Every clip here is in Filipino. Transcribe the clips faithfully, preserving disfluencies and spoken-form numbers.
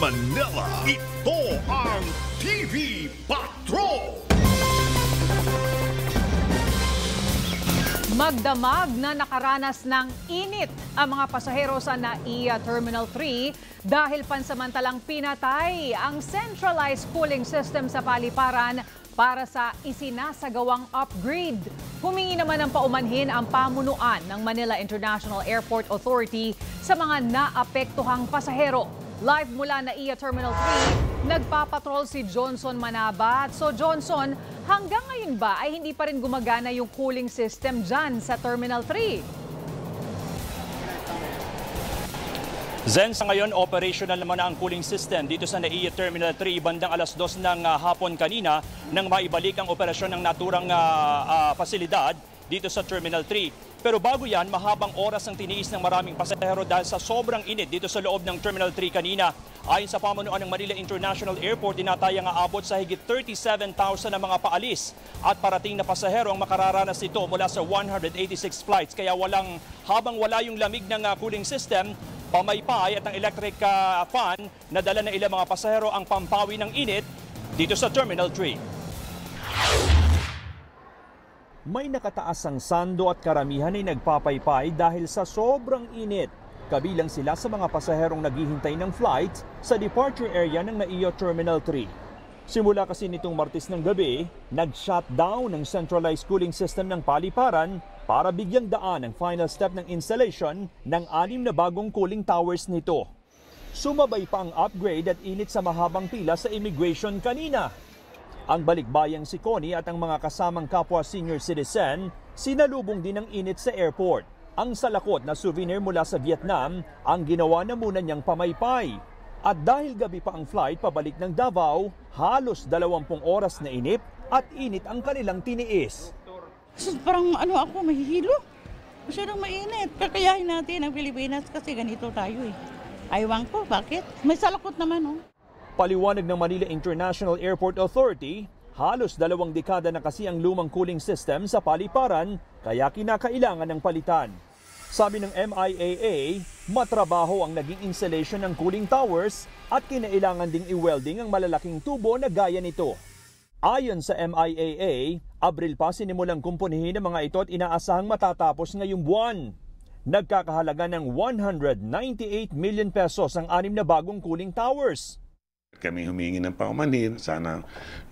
Manila, ito ang T V Patrol! Magdamag na nakaranas ng init ang mga pasahero sa NAIA Terminal three dahil pansamantalang pinatay ang centralized cooling system sa paliparan para sa isinasagawang upgrade. Humingi naman ng paumanhin ang pamunuan ng Manila International Airport Authority sa mga naapektuhang pasahero. Live mula NAIA Terminal three, nagpapatrol si Johnson Manabat. So Johnson, hanggang ngayon ba ay hindi pa rin gumagana yung cooling system dyan sa Terminal three? Zen, sa ngayon, operational naman na ang cooling system dito sa NAIA Terminal three bandang alas dos ng uh, hapon kanina nang maibalik ang operasyon ng naturang uh, uh, pasilidad dito sa Terminal three. Pero bago yan, mahabang oras ang tiniis ng maraming pasahero dahil sa sobrang init dito sa loob ng Terminal three kanina. Ayon sa pamunuan ng Manila International Airport, tinatayang aabot sa higit thirty-seven thousand ang mga paalis at parating na pasahero ang makararanas nito mula sa one hundred eighty-six flights. Kaya walang, habang wala yung lamig ng uh, cooling system, pamaypay at ang electric uh, fan na dala na ilang mga pasahero ang pampawi ng init dito sa Terminal three. May nakataas ang sando at karamihan ay nagpapaypay dahil sa sobrang init. Kabilang sila sa mga pasaherong naghihintay ng flight sa departure area ng NAIA Terminal three. Simula kasi nitong Martes ng gabi, nag-shutdown ang centralized cooling system ng paliparan para bigyang daan ang final step ng installation ng anim na bagong cooling towers nito. Sumabay pa ang upgrade at init sa mahabang pila sa immigration kanina. Ang balikbayang si Connie at ang mga kasamang kapwa senior citizen, sinalubong din ang init sa airport. Ang salakot na souvenir mula sa Vietnam ang ginawa na muna niyang pamaypay. At dahil gabi pa ang flight pabalik ng Davao, halos dalawampung oras na inip at init ang kanilang tiniis. So, parang ano ako, mahihilo. Masyadong mainit. Kakayahin natin ang Pilipinas kasi ganito tayo eh. Aywan ko, bakit? May salakot naman oh. Paliwanag ng Manila International Airport Authority, halos dalawang dekada na kasi ang lumang cooling system sa paliparan kaya kinakailangan ng palitan. Sabi ng M I A A, matrabaho ang naging installation ng cooling towers at kinailangan ding i-welding ang malalaking tubo na gaya nito. Ayon sa M I A A, Abril pa sinimulang kumpunihin ang mga ito at inaasahang matatapos ngayong buwan. Nagkakahalaga ng one hundred ninety-eight million pesos ang anim na bagong cooling towers. Kami humingi ng paumanhin. Sana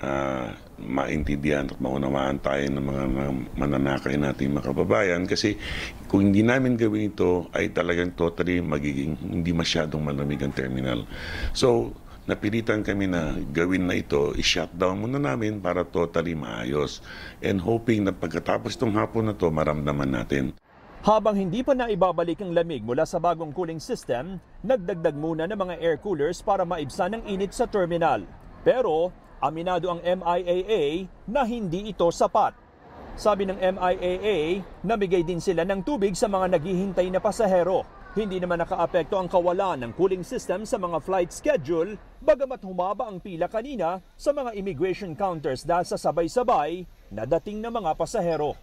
uh, maintindihan at maunawaan tayo ng mga mananakay nating mga kababayan kasi kung hindi namin gawin ito ay talagang totally magiging hindi masyadong malamig ang terminal. So, napilitan kami na gawin na ito, i-shutdown muna namin para totally maayos and hoping na pagkatapos itong hapon na ito, maramdaman natin. Habang hindi pa naibabalik ang lamig mula sa bagong cooling system, nagdagdag muna ng mga air coolers para maibsan ang init sa terminal. Pero aminado ang M I A A na hindi ito sapat. Sabi ng M I A A, nabigay din sila ng tubig sa mga naghihintay na pasahero. Hindi naman nakaapekto ang kawalan ng cooling system sa mga flight schedule bagamat humaba ang pila kanina sa mga immigration counters dahil sa sabay-sabay na dating ng mga pasahero.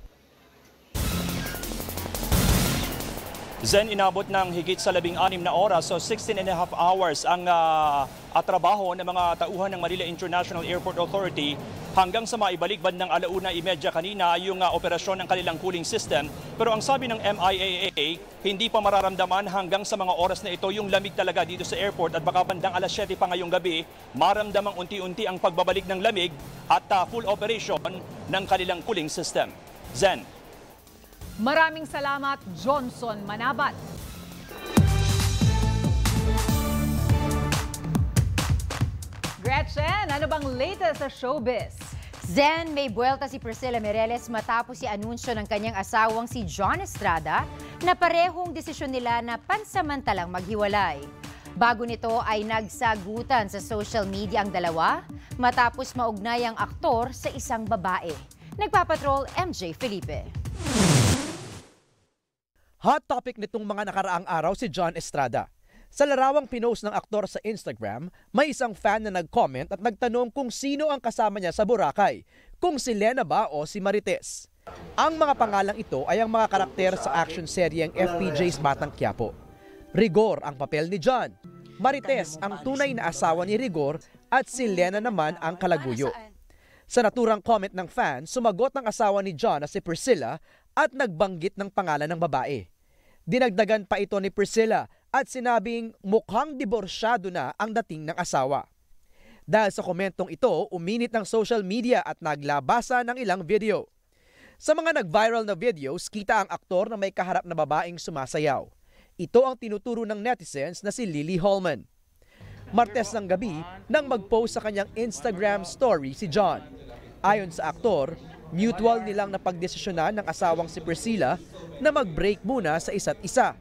Zen, inabot ng higit sa labing anim na oras so sixteen and a half hours ang uh, atrabaho ng mga tauhan ng Manila International Airport Authority hanggang sa maibalik bandang alauna imedya kanina yung uh, operasyon ng kanilang cooling system. Pero ang sabi ng M I A A, hindi pa mararamdaman hanggang sa mga oras na ito yung lamig talaga dito sa airport at baka bandang alas siyete pa ngayong gabi maramdamang unti-unti ang pagbabalik ng lamig at uh, full operation ng kanilang cooling system. Zen. Maraming salamat, Johnson Manabat. Gretchen, ano bang latest sa showbiz? Zen, may buwelta si Priscilla Mireles matapos si anunsyo ng kanyang asawang si John Estrada na parehong desisyon nila na pansamantalang maghiwalay. Bago nito ay nagsagutan sa social media ang dalawa matapos maugnay ang aktor sa isang babae. Nagpapatrol M J Felipe. Hot topic nitong mga nakaraang araw si John Estrada. Sa larawang pinost ng aktor sa Instagram, may isang fan na nag-comment at nagtanong kung sino ang kasama niya sa Boracay, kung si Lena ba o si Marites. Ang mga pangalang ito ay ang mga karakter sa action seryeng F P J's Batang Quiapo. Rigor ang papel ni John. Marites ang tunay na asawa ni Rigor at si Lena naman ang kalaguyo. Sa naturang comment ng fan, sumagot ng asawa ni John na si Priscilla at nagbanggit ng pangalan ng babae. Dinagdagan pa ito ni Priscilla at sinabing mukhang diborsyado na ang dating ng asawa. Dahil sa komentong ito, uminit ng social media at naglabasa ng ilang video. Sa mga nag-viral na videos, kita ang aktor na may kaharap na babaeng sumasayaw. Ito ang tinuturo ng netizens na si Lily Holman. Martes ng gabi, nang mag-post sa kanyang Instagram story si John. Ayon sa aktor, mutual nilang napagdesisyonan ng asawang si Priscilla na mag-break muna sa isa't isa.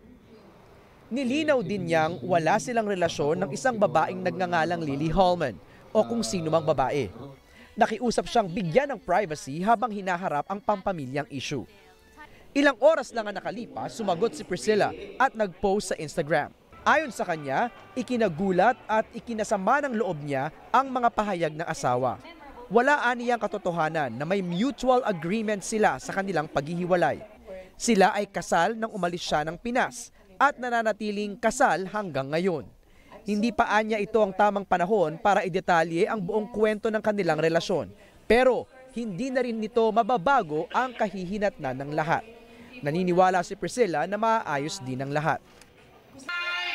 Nilinaw din niyang wala silang relasyon ng isang babaeng nagngangalang Lily Holman o kung sino mang babae. Nakiusap siyang bigyan ng privacy habang hinaharap ang pampamilyang issue. Ilang oras lang ang nakalipas, sumagot si Priscilla at nag-post sa Instagram. Ayon sa kanya, ikinagulat at ikinasama ng loob niya ang mga pahayag ng asawa. Wala aniyang katotohanan na may mutual agreement sila sa kanilang paghihiwalay. Sila ay kasal nang umalis siya ng Pinas at nananatiling kasal hanggang ngayon. Hindi pa anya ito ang tamang panahon para idetalye ang buong kwento ng kanilang relasyon. Pero hindi na rin nito mababago ang kahihinatnan ng lahat. Naniniwala si Priscilla na maayos din ang lahat.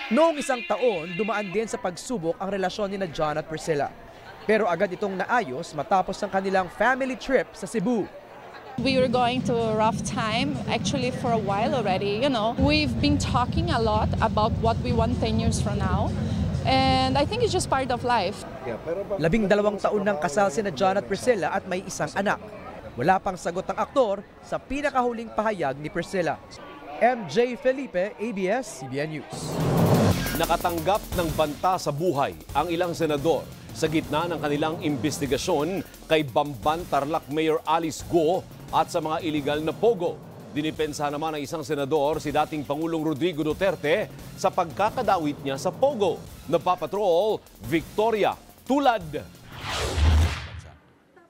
Noong isang taon, dumaan din sa pagsubok ang relasyon nina John at Priscilla. Pero agad itong naayos matapos ang kanilang family trip sa Cebu. We were going through a rough time actually for a while already, you know. We've been talking a lot about what we want ten years from now. And I think it's just part of life. Labing dalawang taon ng kasal sina John at Priscilla at may isang anak. Wala pang sagot ang aktor sa pinakahuling pahayag ni Priscilla. M J Felipe, A B S C B N News. Nakatanggap ng banta sa buhay ang ilang senador sa gitna ng kanilang investigasyon kay Bamban Tarlac Mayor Alice Guo at sa mga iligal na pogo. Dinipensa naman ng isang senador si dating Pangulong Rodrigo Duterte sa pagkakadawit niya sa pogo. Napapatrol, Victoria Tulad.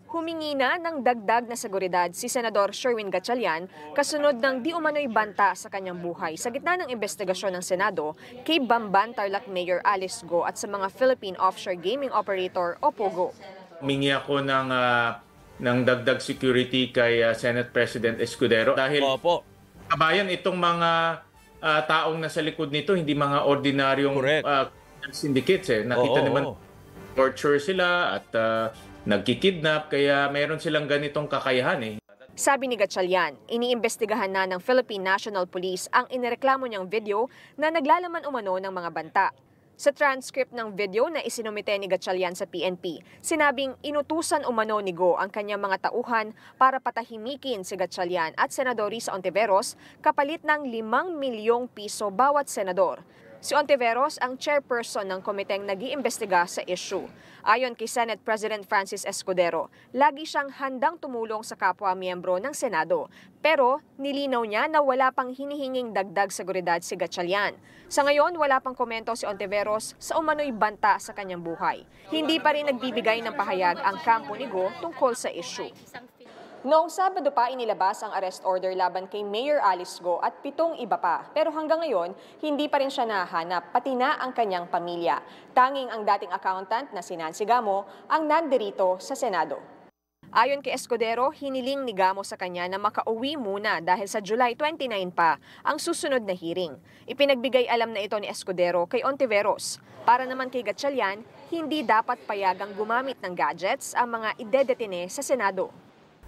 Humingi na ng dagdag na seguridad si Senador Sherwin Gatchalian kasunod ng di umano'y banta sa kanyang buhay sa gitna ng investigasyon ng Senado kay Bamban Tarlac Mayor Alice Guo at sa mga Philippine Offshore Gaming Operator o pogo. Humingi ako ng... Uh... ng dagdag security kay uh, Senate President Escudero dahil Opo. Kabayan itong mga uh, taong nasa likod nito, hindi mga ordinaryong uh, syndicates. Eh. Nakita Oo, naman torture sila at uh, nagkikidnap kaya mayroon silang ganitong kakayahan. Eh. Sabi ni Gatchalian, iniimbestigahan na ng Philippine National Police ang inireklamo niyang video na naglalaman umano ng mga banta. Sa transcript ng video na isinumite ni Gatchalian sa P N P, sinabing inutusan umano ni Go ang kanyang mga tauhan para patahimikin si Gatchalian at Senador Risa Hontiveros kapalit ng limang milyong piso bawat senador. Si Hontiveros ang chairperson ng komiteng nag-iimbestiga sa issue. Ayon kay Senate President Francis Escudero, lagi siyang handang tumulong sa kapwa-miyembro ng Senado. Pero nilinaw niya na wala pang hinihinging dagdag seguridad si Gatchalian. Sa ngayon, wala pang komento si Hontiveros sa umano'y banta sa kanyang buhay. Hindi pa rin nagbibigay ng pahayag ang kampo ni Go tungkol sa issue. Noong Sabado pa inilabas ang arrest order laban kay Mayor Alice Guo at pitong iba pa. Pero hanggang ngayon, hindi pa rin siya nahanap, pati na ang kanyang pamilya. Tanging ang dating accountant na si Nancy Gamo ang nandirito sa Senado. Ayon kay Escudero, hiniling ni Gamo sa kanya na makauwi muna dahil sa July twenty-nine pa ang susunod na hearing. Ipinagbigay alam na ito ni Escudero kay Hontiveros. Para naman kay Gatchalian, hindi dapat payagang gumamit ng gadgets ang mga idedetine sa Senado.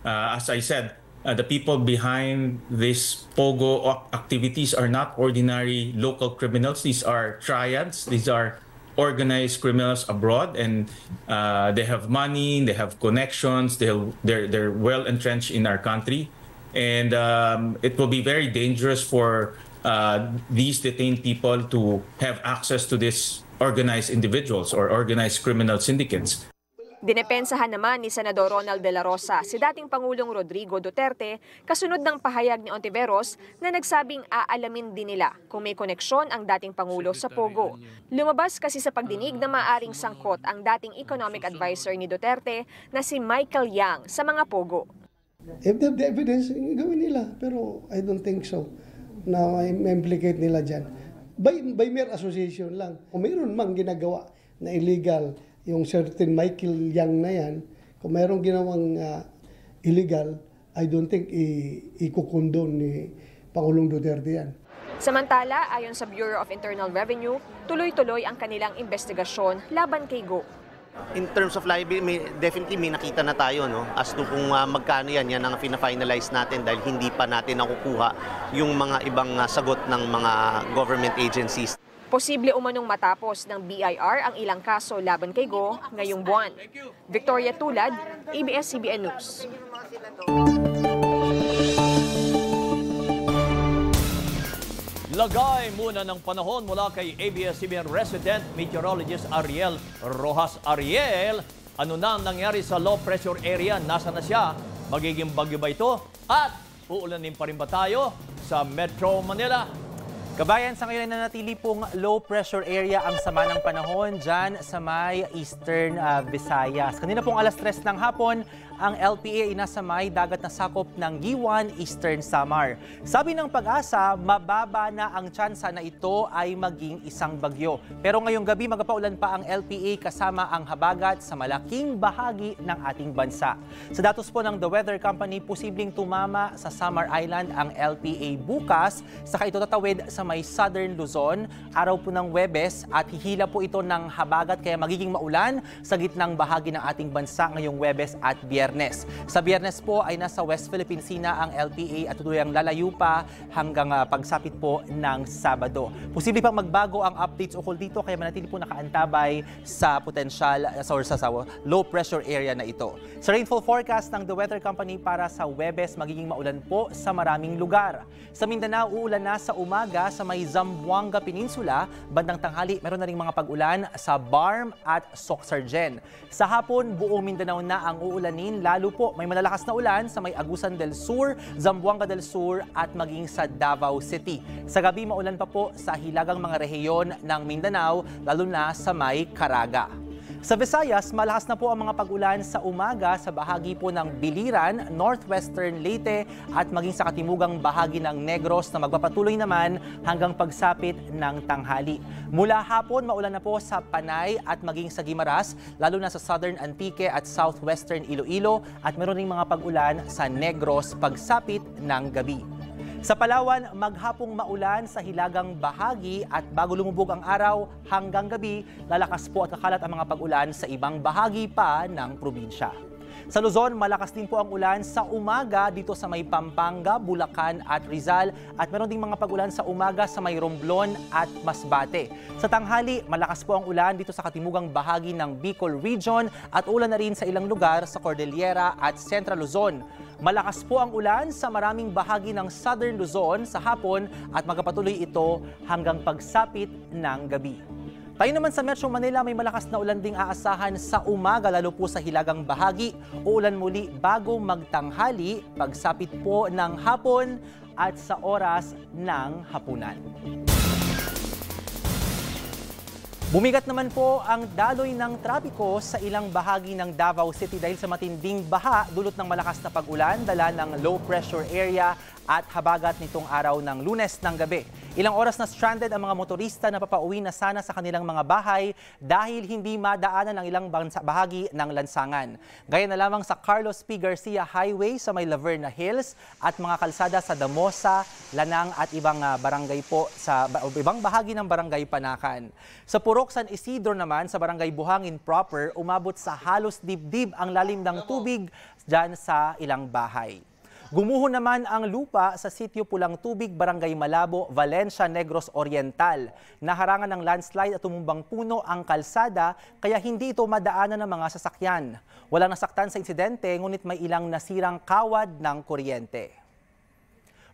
Uh, as I said, uh, the people behind these pogo activities are not ordinary local criminals. These are triads. These are organized criminals abroad, and uh, they have money, they have connections, they have, they're, they're well entrenched in our country. And um, it will be very dangerous for uh, these detained people to have access to these organized individuals or organized criminal syndicates. Dinepensahan naman ni Senador Ronald de la Rosa si dating Pangulong Rodrigo Duterte kasunod ng pahayag ni Hontiveros na nagsabing aalamin din nila kung may koneksyon ang dating Pangulo sa pogo. Lumabas kasi sa pagdinig na maaring sangkot ang dating economic advisor ni Duterte na si Michael Yang sa mga pogo. If they have the evidence, gawin nila. Pero I don't think so. Now, i-implicate nila dyan. by, by mere association lang. Kung mayroon mang ginagawa na illegal, yung certain Michael Yang na yan, kung mayroong ginawang uh, illegal, I don't think ikukundon ni Pangulong Duterte yan. Samantala, ayon sa Bureau of Internal Revenue, tuloy-tuloy ang kanilang investigasyon laban kay Go. In terms of liability, may, definitely may nakita na tayo, no? As to kung uh, magkano yan, yan ang fina-finalize natin dahil hindi pa natin nakukuha yung mga ibang uh, sagot ng mga government agencies. Posible umanong matapos ng B I R ang ilang kaso laban kay Go ngayong buwan. Victoria Tulad, A B S C B N News. Lagay muna ng panahon mula kay A B S C B N resident meteorologist Ariel Rojas. Ariel, ano na ang nangyari sa low pressure area? Nasaan na siya? Magiging bagyo ba ito? At uulanin pa rin ba tayo sa Metro Manila? Kabayan, sa ngayon na natili pong low pressure area ang sama ng panahon dyan sa may Eastern uh, Visayas. Kanina pong alas tres ng hapon, ang L P A ay nasa may dagat na sakop ng Giwan, Eastern Samar. Sabi ng Pag-asa, mababa na ang tsansa na ito ay maging isang bagyo. Pero ngayong gabi, magpapaulan pa ang L P A kasama ang habagat sa malaking bahagi ng ating bansa. Sa datos po ng The Weather Company, posibleng tumama sa Samar Island ang L P A bukas, saka ito tatawid sa may Southern Luzon, araw po ng Huwebes, at hihila po ito ng habagat kaya magiging maulan sa gitnang bahagi ng ating bansa ngayong Huwebes at Biyernes. Sa Biyernes po ay nasa West Philippine Sea na ang L P A at tuluyang lalayo pa hanggang uh, pagsapit po ng Sabado. Posible pang magbago ang updates ukol dito kaya manatili po nakaantabay sa potential uh, or sa, sa low pressure area na ito. Sa rainfall forecast ng The Weather Company para sa Huwebes, magiging maulan po sa maraming lugar. Sa Mindanao, uulan na sa umaga sa may Zamboanga Peninsula, bandang tanghali meron na ring mga pag-ulan sa Barm at Soxargen. Sa hapon, buong Mindanao na ang uulanin, lalo po may malalakas na ulan sa may Agusan del Sur, Zamboanga del Sur at maging sa Davao City. Sa gabi, maulan pa po sa hilagang mga rehiyon ng Mindanao, lalo na sa may Caraga. Sa Visayas, malakas na po ang mga pag-ulan sa umaga sa bahagi po ng Biliran, northwestern Leyte at maging sa katimugang bahagi ng Negros na magpapatuloy naman hanggang pagsapit ng tanghali. Mula hapon, maulan na po sa Panay at maging sa Guimaras, lalo na sa southern Antique at southwestern Iloilo at meron ring mga pag-ulan sa Negros pagsapit ng gabi. Sa Palawan, maghapong maulan sa hilagang bahagi at bago lumubog ang araw hanggang gabi, lalakas po at kakalat ang mga pag-ulan sa ibang bahagi pa ng probinsya. Sa Luzon, malakas din po ang ulan sa umaga dito sa may Pampanga, Bulacan at Rizal at meron ding mga pag-ulan sa umaga sa may Romblon at Masbate. Sa tanghali, malakas po ang ulan dito sa katimugang bahagi ng Bicol Region at ulan na rin sa ilang lugar sa Cordillera at Central Luzon. Malakas po ang ulan sa maraming bahagi ng Southern Luzon sa hapon at magpapatuloy ito hanggang pagsapit ng gabi. Tayo naman sa Metro Manila, may malakas na ulan ding aasahan sa umaga lalo po sa hilagang bahagi. Uulan muli bago magtanghali, pagsapit po ng hapon at sa oras ng hapunan. Bumigat naman po ang daloy ng trapiko sa ilang bahagi ng Davao City dahil sa matinding baha dulot ng malakas na pag-ulan dala ng low pressure area at habagat nitong araw ng Lunes ng gabi. Ilang oras na stranded ang mga motorista na papauwi na sana sa kanilang mga bahay dahil hindi madaanan ang ilang bahagi ng lansangan. Gaya na lamang sa Carlos P. Garcia Highway sa may Laverna Hills at mga kalsada sa Damosa, Lanang at ibang barangay po sa ibang bahagi ng barangay Panakan. Sa Purok San Isidro naman sa barangay Buhangin proper, umabot sa halos dibdib ang lalim ng tubig dyan sa ilang bahay. Gumuho naman ang lupa sa sitio Pulang Tubig, Barangay Malabo, Valencia, Negros Oriental. Naharangan ng landslide at tumumbang puno ang kalsada kaya hindi ito madaanan ng mga sasakyan. Walang nasaktan sa insidente ngunit may ilang nasirang kawad ng kuryente.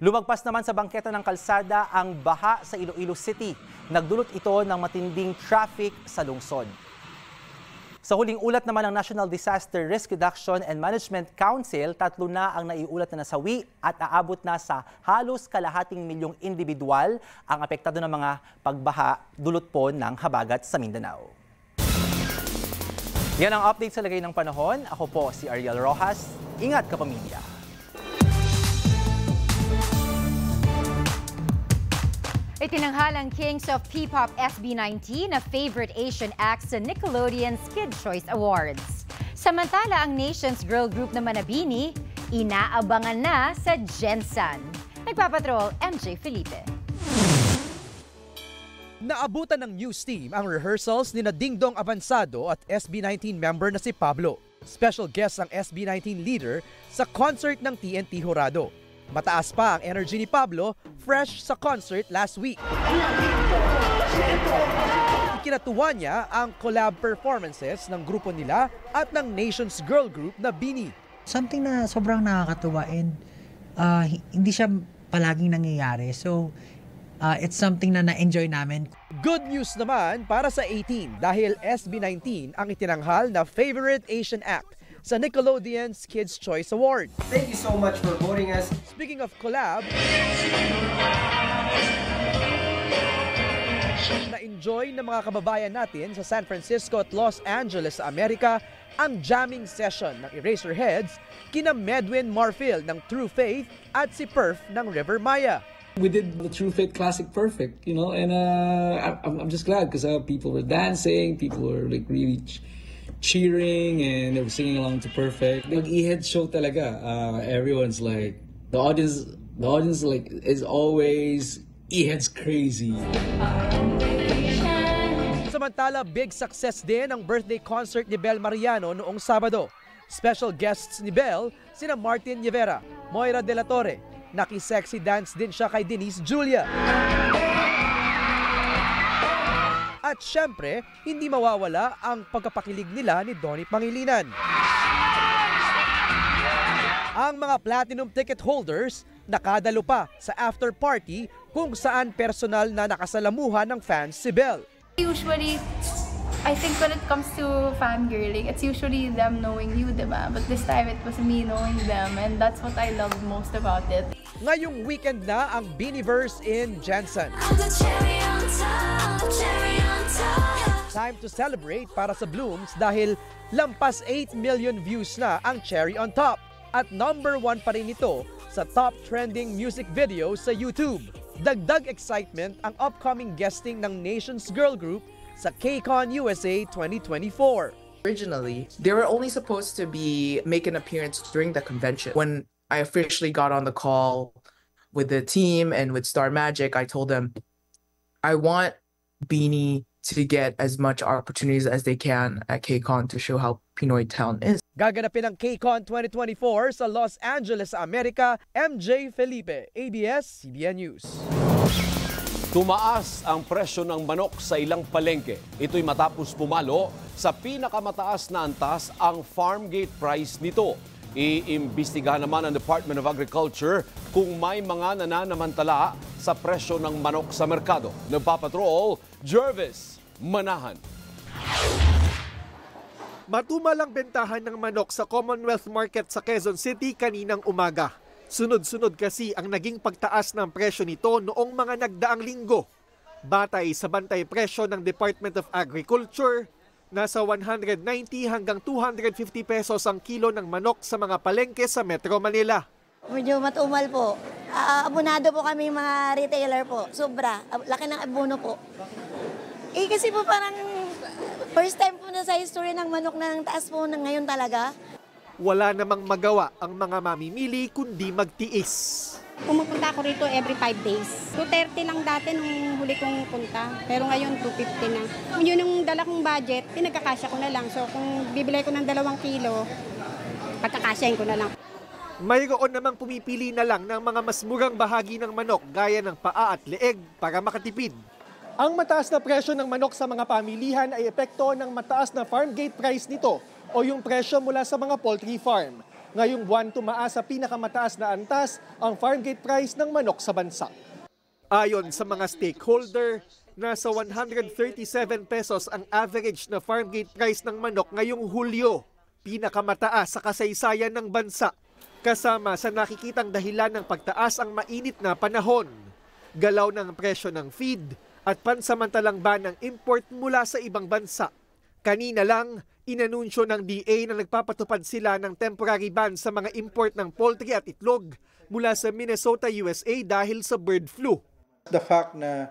Lumagpas naman sa bangketa ng kalsada ang baha sa Iloilo City. Nagdulot ito ng matinding traffic sa lungsod. Sa huling ulat naman ng National Disaster Risk Reduction and Management Council, tatlo na ang naiulat na nasawi at aabot na sa halos kalahating milyong individual ang apektado ng mga pagbaha dulot po ng habagat sa Mindanao. Yan ang update sa lagay ng panahon. Ako po si Ariel Rojas. Ingat ka, pamilya! Itinanghalang Kings of P-pop S B nineteen na Favorite Asian Acts sa Nickelodeon's Kid Choice Awards. Samantala, ang nation's girl group naman na Bini, inaabangan na sa Jensan. Nagpapatrol, M J Felipe. Naabutan ng news team ang rehearsals ni na Dingdong Avansado at S B nineteen member na si Pablo. Special guest ang S B nineteen leader sa concert ng T N T Jurado. Mataas pa ang energy ni Pablo, fresh sa concert last week. Ikinatuwa niya ang collab performances ng grupo nila at ng nation's girl group na Bini. Something na sobrang nakakatuwa and uh, hindi siya palaging nangyayari. So uh, it's something na na-enjoy namin. Good news naman para sa eighteen dahil S B nineteen ang itinanghal na Favorite Asian Act sa Nickelodeon's Kids' Choice Award. Thank you so much for voting us. Speaking of collab, na-enjoy ng mga kababayan natin sa San Francisco at Los Angeles sa Amerika ang jamming session ng Eraserheads, kina Medwin Marfil ng True Faith at si Perf ng River Maya. We did the True Faith Classic perfect, you know, and uh, I'm just glad because uh, people were dancing, people were like really cheering and they were singing along to perfect. Mag-i-head show talaga. Uh, everyone's like the audience. The audience like is always i-heads crazy. Samantala, big success din ang birthday concert ni Bel Mariano noong Sabado. Special guests ni Bel sina Martin Rivera, Moira De La Torre. Naki-sexy dance din siya kay Denise Julia. At syempre, hindi mawawala ang pagkapakilig nila ni Donnie Pangilinan. Ang mga platinum ticket holders nakadalo pa sa after party kung saan personal na nakasalamuhan ng fans si Belle. Usually, I think when it comes to fangirling, it's usually them knowing you, diba? But this time it was me knowing them and that's what I love most about it. Ngayong weekend na ang Biniverse in Jensen. Time to celebrate para sa Blooms dahil lampas eight million views na ang Cherry on Top at number one pa rin ito sa top trending music video sa YouTube. Dagdag excitement ang upcoming guesting ng Nation's Girl Group sa KCON U S A twenty twenty-four. Originally, they were only supposed to be make an appearance during the convention. When I officially got on the call with the team and with Star Magic, I told them, I want Beanie to get as much opportunities as they can at KCON to show how Pinoy Town is. Gaganapin ang KCON twenty twenty-four sa Los Angeles, Amerika. M J Felipe, A B S C B N News. Tumaas ang presyo ng manok sa ilang palengke. Ito'y matapos pumalo sa pinakamataas na antas ang farm gate price nito. Iimbestigahan naman ang Department of Agriculture kung may mga nananamantala sa presyo ng manok sa merkado. Nagpapatrol, Jervis Manahan. Matumal ang bentahan ng manok sa Commonwealth Market sa Quezon City kaninang umaga. Sunod-sunod kasi ang naging pagtaas ng presyo nito noong mga nagdaang linggo. Batay sa bantay presyo ng Department of Agriculture, nasa one ninety hanggang two fifty pesos ang kilo ng manok sa mga palengke sa Metro Manila. Medyo matumal po. Uh, abonado po kami mga retailer po. Sobra. Laki ng abono po. Eh kasi po parang first time po na sa history ng manok na ang taas po ng ngayon talaga. Wala namang magawa ang mga mamimili kundi magtiis. Pumupunta ako rito every five days. two thirty lang dati nung huli kong punta, pero ngayon two fifty na. Yun yung dala kong budget, pinagkakasya ko na lang. So kung bibili ko ng dalawang kilo, pagkakasyain ko na lang. Mayroon namang pumipili na lang ng mga mas murang bahagi ng manok gaya ng paa at leeg para makatipid. Ang mataas na presyo ng manok sa mga pamilihan ay epekto ng mataas na farm gate price nito o yung presyo mula sa mga poultry farm. Ngayong buwan tumaas sa pinakamataas na antas ang farm gate price ng manok sa bansa. Ayon sa mga stakeholder, nasa one thirty-seven pesos ang average na farm gate price ng manok ngayong Hulyo, pinakamataas sa kasaysayan ng bansa, kasama sa nakikitang dahilan ng pagtaas ang mainit na panahon, galaw ng presyo ng feed, at pansamantalang ban ng import mula sa ibang bansa. Kanina lang, inanunsyo ng D A na nagpapatupad sila ng temporary ban sa mga import ng poultry at itlog mula sa Minnesota, U S A dahil sa bird flu. The fact na,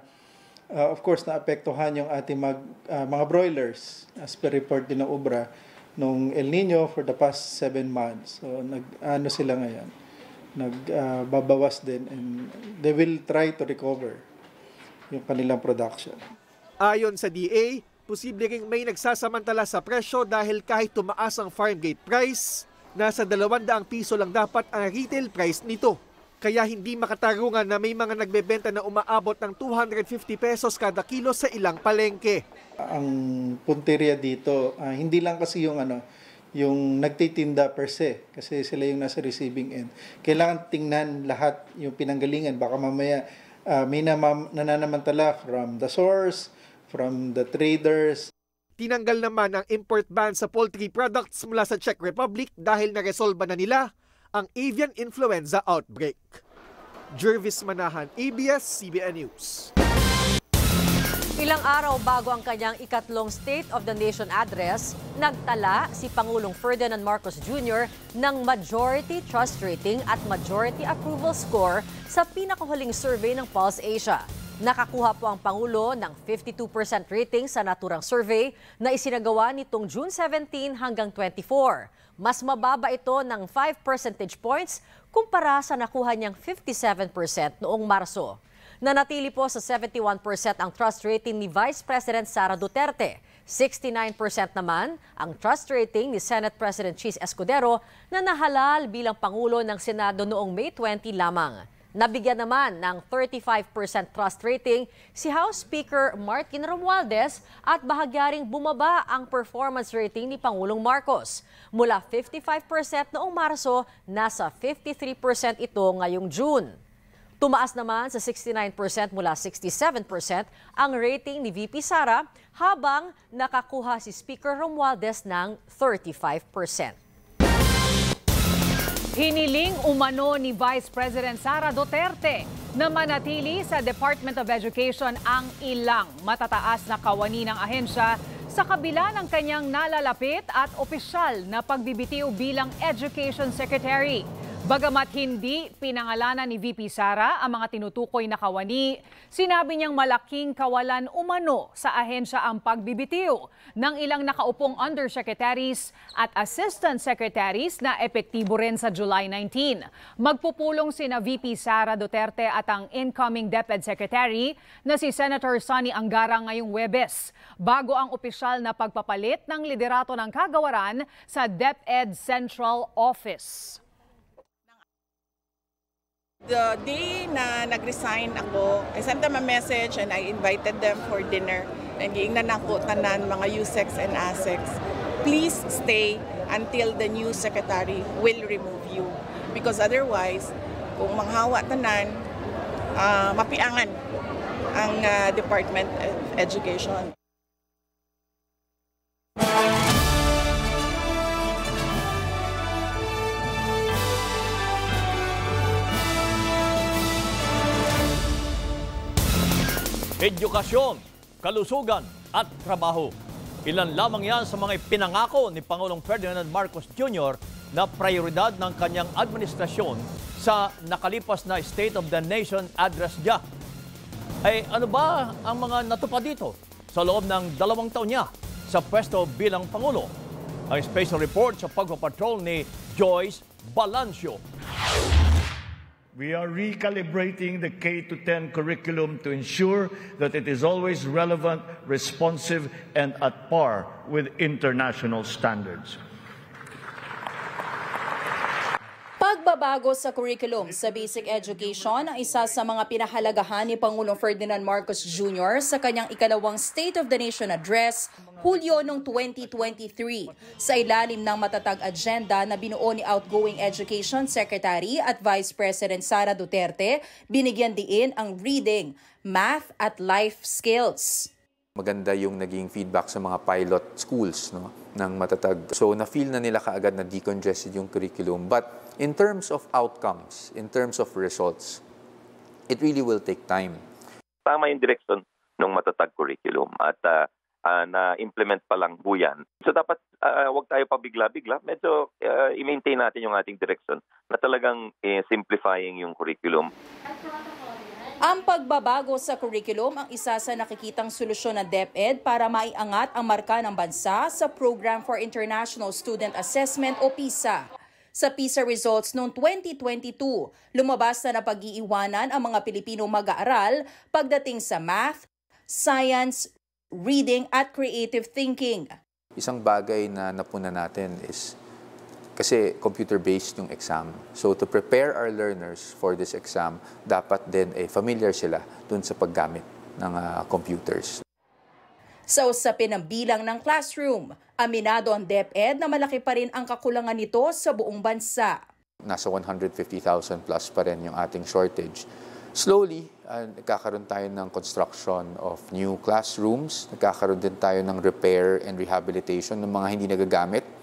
uh, of course, naapektuhan yung ating mag, uh, mga broilers, as per report din ng U B R A, nung El Nino for the past seven months. So, nag-ano sila ngayon? Nagbabawas uh, din, and they will try to recover yung kanilang production. Ayon sa D A, posible ring may nagsasamantala sa presyo dahil kahit tumaas ang farm gate price, nasa dalawang daang piso lang dapat ang retail price nito. Kaya hindi makatarungan na may mga nagbebenta na umaabot ng two hundred fifty pesos kada kilo sa ilang palengke. Ang punteriya dito, uh, hindi lang kasi yung ano, yung nagtitinda per se, kasi sila yung nasa receiving end. Kailangan tingnan lahat yung pinanggalingan, baka mamaya uh, may nananamantala from the source, from the traders. Tinanggal naman ang import ban sa poultry products mula sa Czech Republic dahil naresolba na nila ang avian influenza outbreak. Jervis Manahan, A B S-C B N News. Ilang araw bago ang kanyang ikatlong State of the Nation address, nagtala si Pangulong Ferdinand Marcos Junior ng majority trust rating at majority approval score sa pinakahuling survey ng Pulse Asia. Nakakuha po ang Pangulo ng fifty-two percent rating sa naturang survey na isinagawa nitong June seventeenth hanggang twenty-four. Mas mababa ito ng five percentage points kumpara sa nakuha niyang fifty-seven percent noong Marso. Nanatili po sa seventy-one percent ang trust rating ni Vice President Sara Duterte. sixty-nine percent naman ang trust rating ni Senate President Francis Escudero na nahalal bilang Pangulo ng Senado noong May twentieth lamang. Nabigyan naman ng thirty-five percent trust rating si House Speaker Martin Romualdez at bahagyaring bumaba ang performance rating ni Pangulong Marcos. Mula fifty-five percent noong Marso, nasa fifty-three percent ito ngayong June. Tumaas naman sa sixty-nine percent mula sixty-seven percent ang rating ni V P Sara, habang nakakuha si Speaker Romualdez ng thirty-five percent. Hiniling umano ni Vice President Sara Duterte na manatili sa Department of Education ang ilang matataas na kawani ng ahensya sa kabila ng kanyang nalalapit at opisyal na pagbibitiw bilang Education Secretary. Bagamat hindi pinangalanan ni V P Sara ang mga tinutukoy na kawani, sinabi niyang malaking kawalan umano sa ahensya ang pagbibitiw ng ilang nakaupong undersecretaries at assistant secretaries na epektibo rin sa July nineteenth. Magpupulong sina V P Sara Duterte at ang incoming DepEd Secretary na si Senator Sonny Angara ngayong Huwebes, bago ang opisyal na pagpapalit ng liderato ng kagawaran sa DepEd Central Office. The day na nag-resign ako, I sent them a message and I invited them for dinner. Nagiingnan ako tanan mga U S E Cs and A S E Cs. Please stay until the new secretary will remove you. Because otherwise, kung manghawa tanan, uh, mapiangan ang uh, Department of Education. Edukasyon, kalusugan at trabaho. Ilan lamang yan sa mga ipinangako ni Pangulong Ferdinand Marcos Junior na prioridad ng kanyang administrasyon sa nakalipas na State of the Nation address niya. Ay ano ba ang mga natupad dito sa loob ng dalawang taon niya sa pwesto bilang Pangulo? Ang special report sa pagpapatrol ni Joyce Balancio. We are recalibrating the K to ten curriculum to ensure that it is always relevant, responsive, and at par with international standards. Pagbabago sa curriculum sa basic education ang isa sa mga pinahalagahan ni Pangulong Ferdinand Marcos Junior sa kanyang ikalawang State of the Nation Address, Hulyo noong twenty twenty-three, sa ilalim ng matatag agenda na binuo ni outgoing Education Secretary at Vice President Sara Duterte, binigyan diin ang reading, math at life skills. Maganda yung naging feedback sa mga pilot schools, no, ng matatag. So na-feel na nila kaagad na decongested yung curriculum. But in terms of outcomes, in terms of results, it really will take time. Tama yung direksyon ng matatag curriculum at uh, Uh, na-implement pa lang po yan. So dapat uh, wag tayo pabigla-bigla. Medyo uh, i-maintain natin yung ating direction na talagang uh, simplifying yung curriculum. Ang pagbabago sa curriculum ang isa sa nakikitang solusyon ng DepEd para maiangat ang marka ng bansa sa Program for International Student Assessment o PISA. Sa PISA results noong twenty twenty-two, lumabas na napag-iiwanan ang mga Pilipino mag-aaral pagdating sa math, science, reading at creative thinking. Isang bagay na napunan natin is kasi computer-based yung exam. So to prepare our learners for this exam, dapat din eh, familiar sila dun sa paggamit ng uh, computers. Sa usapin ng bilang ng classroom, aminado ang DepEd na malaki pa rin ang kakulangan nito sa buong bansa. Nasa one hundred fifty thousand plus pa rin yung ating shortage. Slowly, uh, nagkakaroon tayo ng construction of new classrooms, nagkakaroon din tayo ng repair and rehabilitation ng mga hindi nagagamit.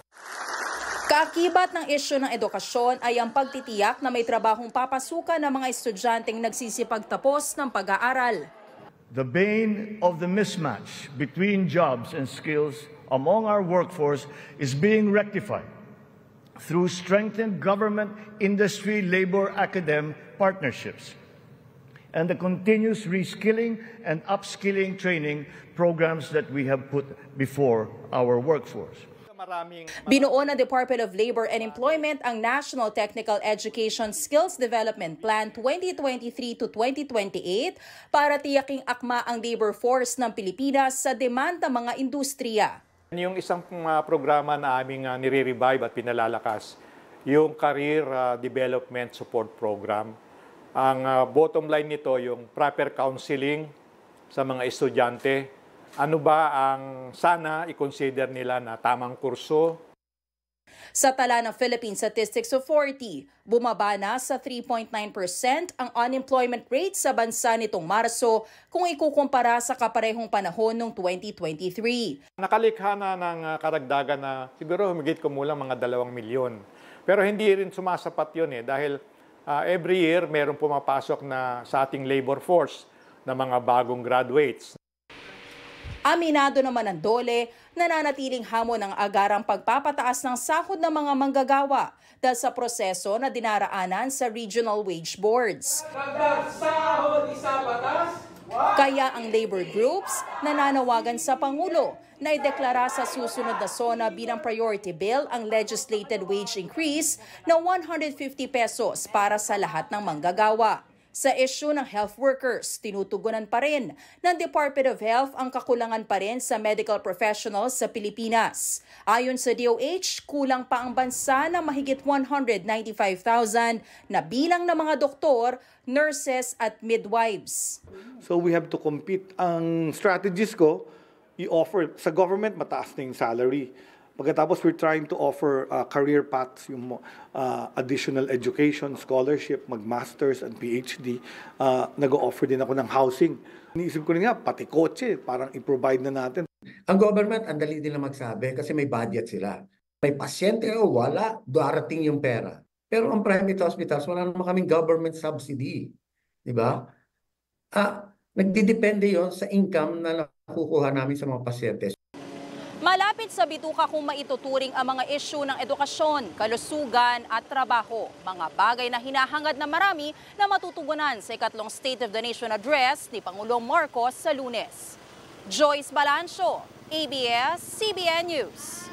Kaakibat ng isyu ng edukasyon ay ang pagtitiyak na may trabahong papasukan ng mga estudyanteng nagsisipagtapos ng pag-aaral. The bane of the mismatch between jobs and skills among our workforce is being rectified through strengthened government, industry, labor, academic partnerships and the continuous reskilling and upskilling training programs that we have put before our workforce. Binuo ng Department of Labor and Employment ang National Technical Education Skills Development Plan twenty twenty-three to twenty twenty-eight para tiyaking akma ang labor force ng Pilipinas sa demand ng mga industriya. Yung isang programa na aming uh, nire-revive at pinalalakas, yung Career uh, Development Support Program. Ang uh, bottom line nito, yung proper counseling sa mga estudyante. Ano ba ang sana i-consider nila na tamang kurso? Sa tala ng Philippine Statistics Authority, bumaba na sa three point nine percent ang unemployment rate sa bansa nitong Marso kung ikukumpara sa kaparehong panahon noong twenty twenty-three. Nakalikha na ng karagdagan na siguro humigit kumulang mga dalawang milyon. Pero hindi rin sumasapat yun eh dahil uh, every year meron pumapasok na sa ating labor force na mga bagong graduates. Aminado naman ang DOLE, nananatiling hamon ang agarang pagpapataas ng sahod ng mga manggagawa dahil sa proseso na dinaraanan sa regional wage boards. Kaya ang labor groups nananawagan sa Pangulo na ideklara sa susunod na SONA bilang priority bill ang legislated wage increase na one hundred fifty pesos para sa lahat ng manggagawa. Sa isyu ng health workers, tinutugunan pa rin ng Department of Health ang kakulangan pa rin sa medical professionals sa Pilipinas. Ayon sa D O H, kulang pa ang bansa na mahigit one hundred ninety-five thousand na bilang ng mga doktor, nurses at midwives. So we have to compete. Ang strategies ko, i-offer sa government mataas na yung salary. Pagkatapos, we're trying to offer uh, career paths, yung uh, additional education, scholarship, mag-masters and P H D. Uh, nag-o-offer din ako ng housing. Iniisip ko rin nga, pati kotse, parang i-provide na natin. Ang government, ang dali nila magsabi kasi may budget sila. May pasyente o wala, darating yung pera. Pero ang private hospitals, wala naman kaming government subsidy. Diba? Ah, nagdidepende yon sa income na nakukuha namin sa mga pasyente. Malapit sa bituka kung maituturing ang mga isyu ng edukasyon, kalusugan at trabaho, mga bagay na hinahangad na marami na matutugunan sa ikatlong State of the Nation Address ni Pangulong Marcos sa Lunes. Joyce Balancho, A B S C B N News.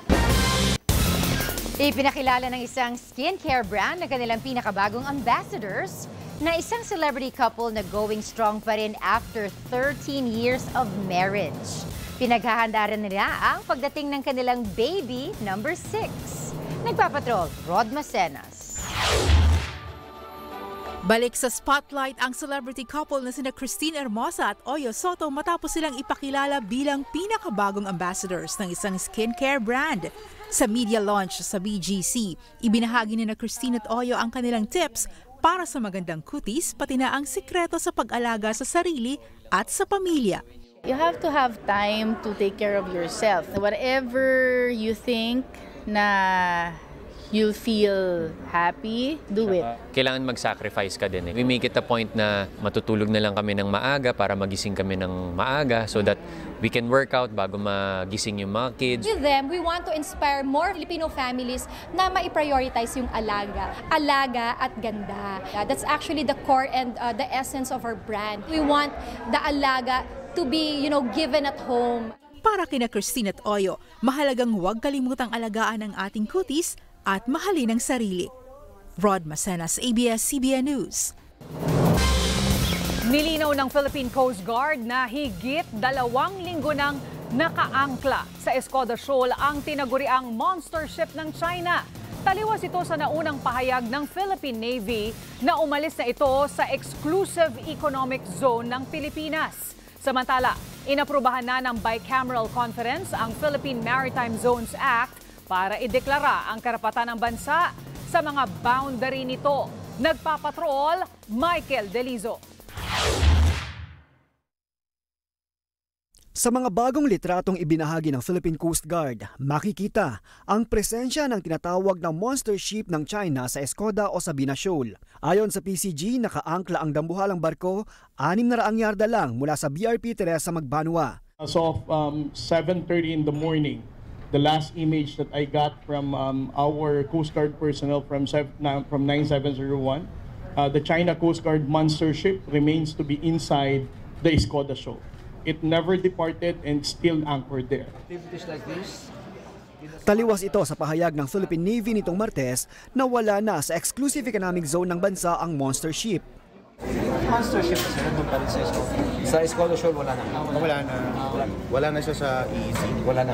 Ipinakilala ng isang skincare brand na kanilang pinakabagong ambassadors na isang celebrity couple na going strong pa rin after thirteen years of marriage. Pinaghahanda rin nila ang pagdating ng kanilang baby number six. Nagpapatrol, Rod Macenas. Balik sa spotlight ang celebrity couple na sina Christine Hermosa at Oyo Soto matapos silang ipakilala bilang pinakabagong ambassadors ng isang skincare brand. Sa media launch sa B G C, ibinahagi ni na Christine at Oyo ang kanilang tips para sa magandang kutis pati na ang sikreto sa pag-alaga sa sarili at sa pamilya. You have to have time to take care of yourself. Whatever you think na you'll feel happy, do it. Kailangan mag-sacrifice ka din. Eh. We make it a point na matutulog na lang kami ng maaga para magising kami ng maaga so that we can work out bago magising yung mga kids. With them, we want to inspire more Filipino families na maiprioritize yung alaga. Alaga at ganda. That's actually the core and uh, the essence of our brand. We want the alaga to be, you know, given at home. Para kina Christine at Oyo, mahalagang huwag kalimutang alagaan ang ating kutis at mahalin ang sarili. Rod Masenas, A B S-C B N News. Nilinaw ng Philippine Coast Guard na higit dalawang linggo nang nakaangkla sa Escoda Shoal ang tinaguriang monster ship ng China. Taliwas ito sa naunang pahayag ng Philippine Navy na umalis na ito sa exclusive economic zone ng Pilipinas. Samantala, inaprubahan na ng bicameral conference ang Philippine Maritime Zones Act para ideklara ang karapatan ng bansa sa mga boundary nito. Nagpapatrol, Michael Delizo. Sa mga bagong litratong ibinahagi ng Philippine Coast Guard, makikita ang presensya ng tinatawag na monster ship ng China sa Escoda o Sabina Shoal. Ayon sa P C G, nakaangkla ang dambuhalang barko, anim na raang yarda lang mula sa B R P Teresa Magbanua. As of um, seven thirty in the morning, the last image that I got from um, our Coast Guard personnel from, from nine seven zero one, uh, the China Coast Guard monster ship remains to be inside the Escoda Shoal. It never departed and still anchored there. Taliwas ito sa pahayag ng Philippine Navy nitong Martes na wala na sa exclusive economic zone ng bansa ang monster ship. Monster ship sa sa Escoda Shoal wala na. Wala na. Wala na siya sa E E Z. Wala na.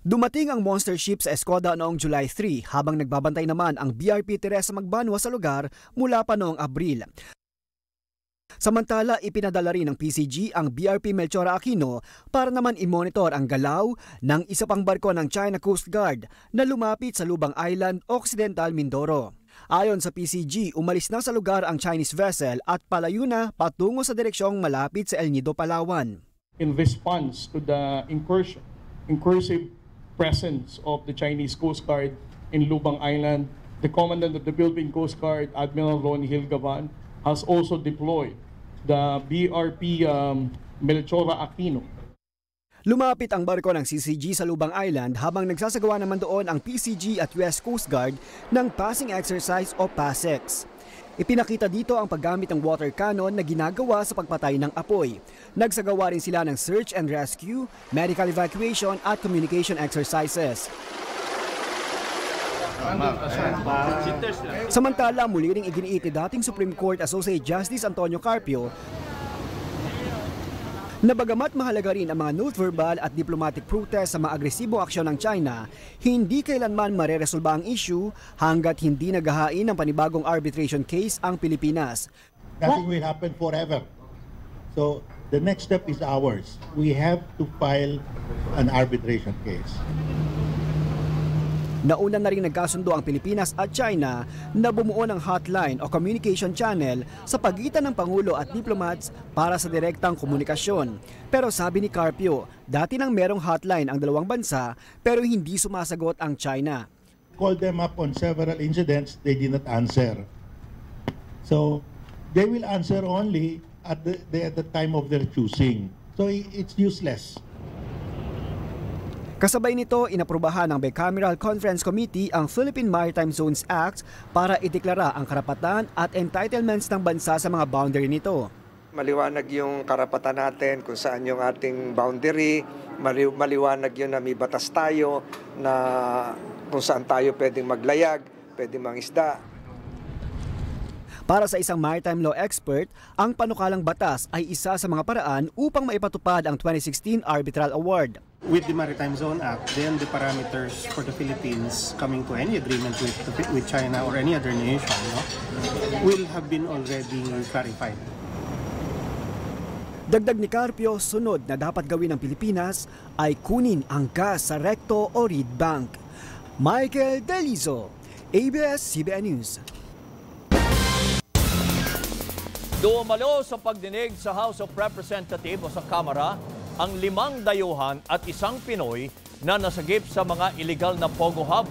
Dumating ang monster ship sa Escoda noong July three habang nagbabantay naman ang B R P Teresa Magbanua sa lugar mula pa noong Abril. Samantala, ipinadala rin ng P C G ang B R P Melchora Aquino para naman i-monitor ang galaw ng isa pang barko ng China Coast Guard na lumapit sa Lubang Island, Occidental Mindoro. Ayon sa P C G, umalis na sa lugar ang Chinese vessel at palayo na patungo sa direksyong malapit sa El Nido, Palawan. In response to the incursion, incursive presence of the Chinese Coast Guard in Lubang Island, the Commandant of the Philippine Coast Guard, Admiral Ron Hilgavan, has also deployed the B R P um, Melchora Aquino. Lumapit ang barko ng C C G sa Lubang Island habang nagsasagawa naman doon ang P C G at U S Coast Guard ng passing exercise o PASEX. Ipinakita dito ang paggamit ng water cannon na ginagawa sa pagpatay ng apoy. Nagsagawa rin sila ng search and rescue, medical evacuation at communication exercises. Samantala, muli ring iginiit ni dating Supreme Court Associate Justice Antonio Carpio na bagamat mahalaga rin ang mga non-verbal at diplomatic protest sa mga agresibong aksyon ng China, hindi kailanman mareresolba ang issue hanggat hindi naghahain ng panibagong arbitration case ang Pilipinas. Nothing will happen forever. So the next step is ours. We have to file an arbitration case. Nauna na rin nagkasundo ang Pilipinas at China na bumuo ng hotline o communication channel sa pagitan ng Pangulo at diplomats para sa direktang komunikasyon. Pero sabi ni Carpio, dati nang merong hotline ang dalawang bansa pero hindi sumasagot ang China. Called them up on several incidents, they did not answer. So they will answer only at the, at the time of their choosing. So it's useless. Kasabay nito, inaprubahan ng Bicameral Conference Committee ang Philippine Maritime Zones Act para ideklara ang karapatan at entitlements ng bansa sa mga boundary nito. Maliwanag yung karapatan natin kung saan yung ating boundary, maliwanag yun na may batas tayo na kung saan tayo pwedeng maglayag, pwedeng mangisda. Para sa isang maritime law expert, ang panukalang batas ay isa sa mga paraan upang maipatupad ang twenty sixteen Arbitral Award. With the Maritime Zone Act, then the parameters for the Philippines coming to any agreement with, with China or any other nation no, will have been already clarified. Dagdag ni Carpio, sunod na dapat gawin ng Pilipinas ay kunin ang gas sa Recto o Reed Bank. Michael Delizo, A B S-C B N News. Dumalo sa pagdinig sa House of Representatives o sa Kamara ang limang dayuhan at isang Pinoy na nasagip sa mga illegal na pogo hub.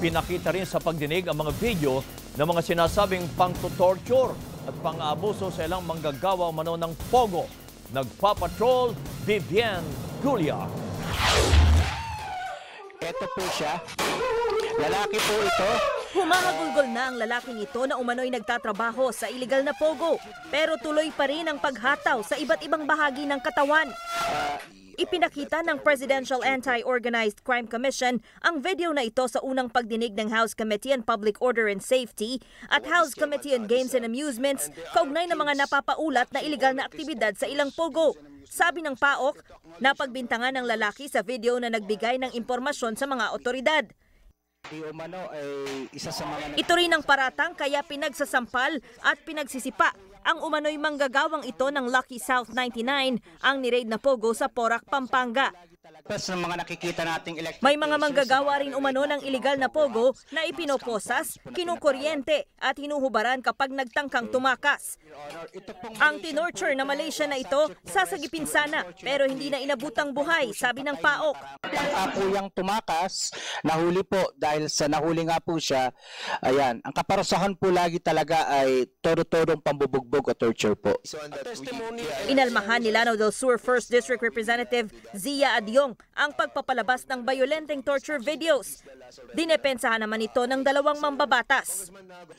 Pinakita rin sa pagdinig ang mga video ng mga sinasabing pang-torture at pang-abuso sa ilang manggagawa mano ng pogo. Nagpapatrol, Vivian Julia. Ito po siya. Lalaki po ito. Humahagulgol na ang lalaking ito na umano'y nagtatrabaho sa illegal na pogo. Pero tuloy pa rin ang paghataw sa iba't ibang bahagi ng katawan. Ipinakita ng Presidential Anti-Organized Crime Commission ang video na ito sa unang pagdinig ng House Committee on Public Order and Safety at House Committee on Games and Amusements kaugnay ng mga napapaulat na illegal na aktibidad sa ilang pogo. Sabi ng P A O K, napagbintangan ng lalaki sa video na nagbigay ng impormasyon sa mga otoridad. Ito rin ang paratang kaya pinagsasampal at pinagsisipa ang umano'y manggagawang ito ng Lucky South ninety-nine, ang ni-raid na pogo sa Porac, Pampanga. May mga manggagawa rin umano ng illegal na pogo na ipinoposas, kinukuryente at hinuhubaran kapag nagtangkang tumakas. Ang tinorture na Malaysia na ito, sasagipin sana pero hindi na inabutang buhay, sabi ng P A O K. Ang kuyang tumakas, nahuli po dahil sa nahuli nga po siya, ayan, ang kaparusahan po lagi talaga ay todo-todong pambubugbog. Po. Inalmahan ni Lanao del Sur first District Representative Zia Adyong ang pagpapalabas ng bayolenteng torture videos. Dinepensahan naman ito ng dalawang mambabatas.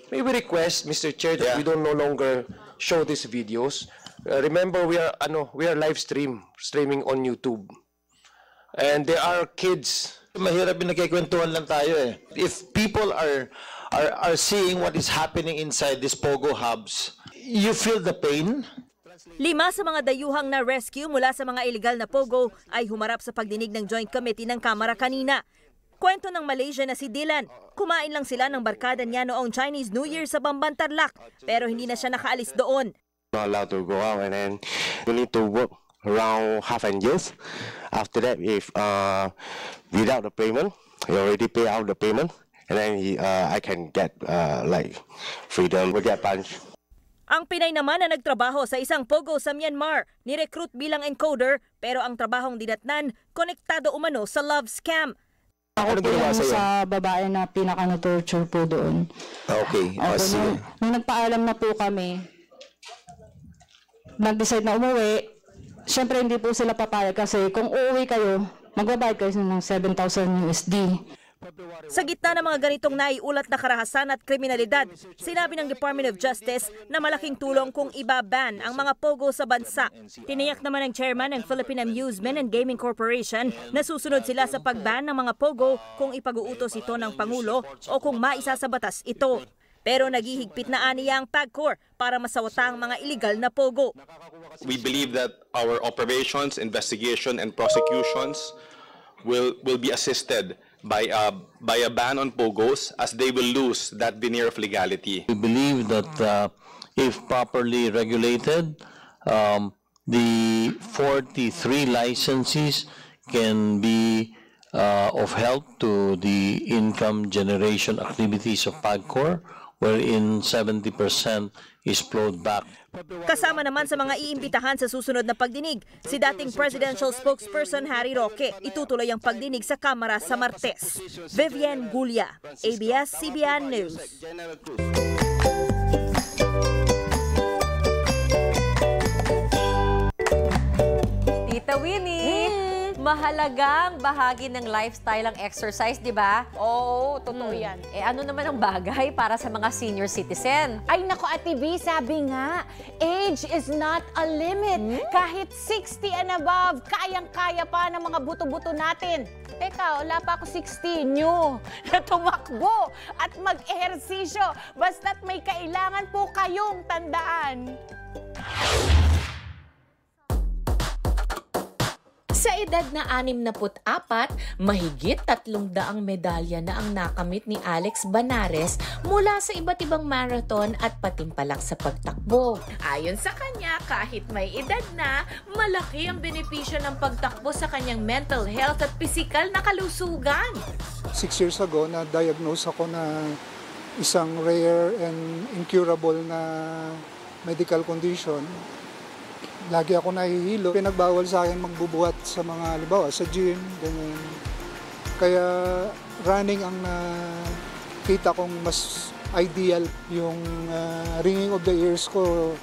May we request, Mister Chair, that yeah. we don't no longer show these videos. Uh, remember, we are, ano, we are live stream, streaming on YouTube. And there are kids. Mahirap yung nagkikwentuhan lang tayo eh. If people are, are, are seeing what is happening inside these pogo hubs, you feel the pain? Lima sa mga dayuhang na rescue mula sa mga illegal na pogo ay humarap sa pagdinig ng Joint Committee ng Kamara kanina. Kwento ng Malaysia na si Dylan, kumain lang sila ng barkada niya noong Chinese New Year sa Bamban Tarlac, pero hindi na siya nakaalis doon. Not allowed to go out and then we need to work around half and years. After that, if uh, without the payment, we already pay out the payment and then he, uh, I can get uh, like freedom, we get punch. Ang Pinay naman na nagtrabaho sa isang pogo sa Myanmar, nirecruit bilang encoder pero ang trabahong dinatnan, konektado umano sa love scam. Ako po yung sa babae na pinaka-torture po doon. Okay. Ako, nung, nung nagpaalam na po kami, nag-decide na umuwi, syempre hindi po sila papayag kasi kung uuwi kayo, magbabayad kayo ng seven thousand U S D. Sa gitna ng mga ganitong naiulat na karahasan at kriminalidad, sinabi ng Department of Justice na malaking tulong kung ibaban ang mga pogo sa bansa. Tiniyak naman ng chairman ng Philippine Amusement and Gaming Corporation na susunod sila sa pagban ng mga pogo kung ipag-uutos ito ng Pangulo o kung maisa sa batas ito. Pero naghihigpit na aniya ang PAGCOR para masawata ang mga illegal na pogo. We believe that our operations, investigation and prosecutions will, will be assisted by a, by a ban on pogos as they will lose that veneer of legality. We believe that uh, if properly regulated, um, the forty-three licenses can be uh, of help to the income generation activities of PAGCOR, wherein seventy percent is flowed back. Kasama naman sa mga iimbitahan sa susunod na pagdinig, si dating presidential spokesperson Harry Roque. Itutuloy ang pagdinig sa Kamara sa Martes. Vivian Gulia, A B S C B N News. Tita Winnie, mm. mahalagang bahagi ng lifestyle ang exercise, di ba? Oo, totoo hmm. yan. Eh ano naman ang bagay para sa mga senior citizen? Ay nako, Ate B, sabi nga, age is not a limit. Hmm? Kahit sixty and above, kayang-kaya pa ng mga buto-buto natin. Teka, wala pa ako sixty, new, na tumakbo at mag-ehersisyo. Basta't may kailangan po kayong tandaan. Sa edad na sixty-four, mahigit tatlong daang medalya na ang nakamit ni Alex Banares mula sa iba't ibang marathon at patimpalak sa pagtakbo. Ayon sa kanya, kahit may edad na, malaki ang benepisyo ng pagtakbo sa kanyang mental health at pisikal na kalusugan. Six years ago, na-diagnose ako na isang rare and incurable na medical condition. Lagi ako nahihilo. Pinagbawal sa akin magbubuhat sa mga, halimbawa, sa gym, ganyan. Kaya running ang nakita uh, kong mas ideal yung uh, ringing of the ears ko.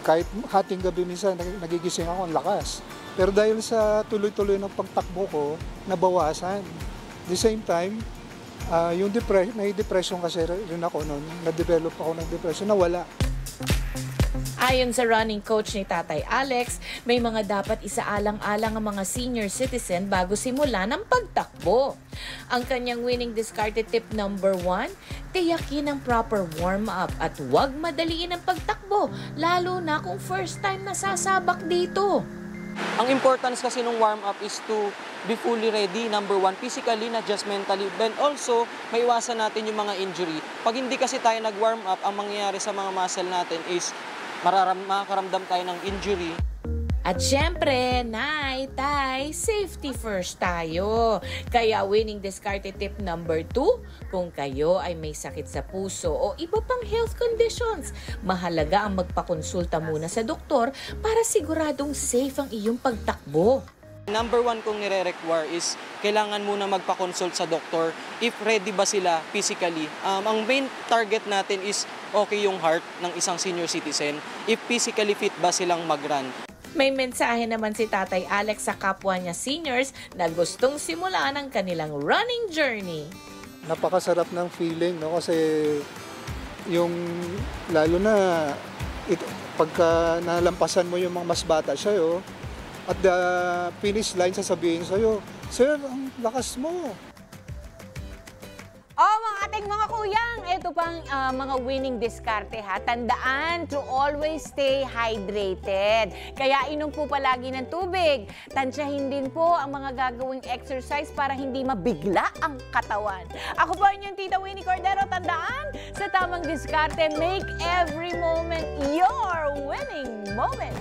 Kahit hating gabi minsan, nagigising ako ang lakas. Pero dahil sa tuloy-tuloy ng pagtakbo ko, nabawasan. At the same time, uh, yung depression, may depression kasi rin ako noon. Na-develop ako ng depression, nawala. Ayon sa running coach ni Tatay Alex, may mga dapat isaalang-alang ang mga senior citizen bago simula ng pagtakbo. Ang kanyang winning discarded tip number one, tiyakin ang proper warm-up at huwag madaliin ang pagtakbo, lalo na kung first time nasasabak dito. Ang importance kasi ng warm-up is to be fully ready, number one, physically, not just mentally, but also may iwasan natin yung mga injury. Pag hindi kasi tayo nag-warm up, ang mangyayari sa mga muscle natin is makakaramdam tayo ng injury. At syempre, Nay, Tay, safety first tayo. Kaya winning discarded tip number two, kung kayo ay may sakit sa puso o iba pang health conditions, mahalaga ang magpakonsulta muna sa doktor para siguradong safe ang iyong pagtakbo. Number one kung nire-require is kailangan muna magpa-consult sa doktor if ready ba sila physically. Um, ang main target natin is okay yung heart ng isang senior citizen if physically fit ba silang mag-run. May mensahe naman si Tatay Alex sa kapwa niya seniors na gustong simulan ang kanilang running journey. Napakasarap ng feeling, no? Kasi yung lalo na it, pagka nalampasan mo yung mga mas bata sa'yo, at the finish line sasabihin sa'yo, "Sir, ang lakas mo." Oh, mga ating mga kuyang, ito pang uh, mga winning diskarte ha. Tandaan to always stay hydrated. Kaya inom po palagi ng tubig. Tansyahin din po ang mga gagawing exercise para hindi mabigla ang katawan. Ako po inyong Tita Winnie Cordero. Tandaan, sa tamang diskarte, make every moment your winning moment.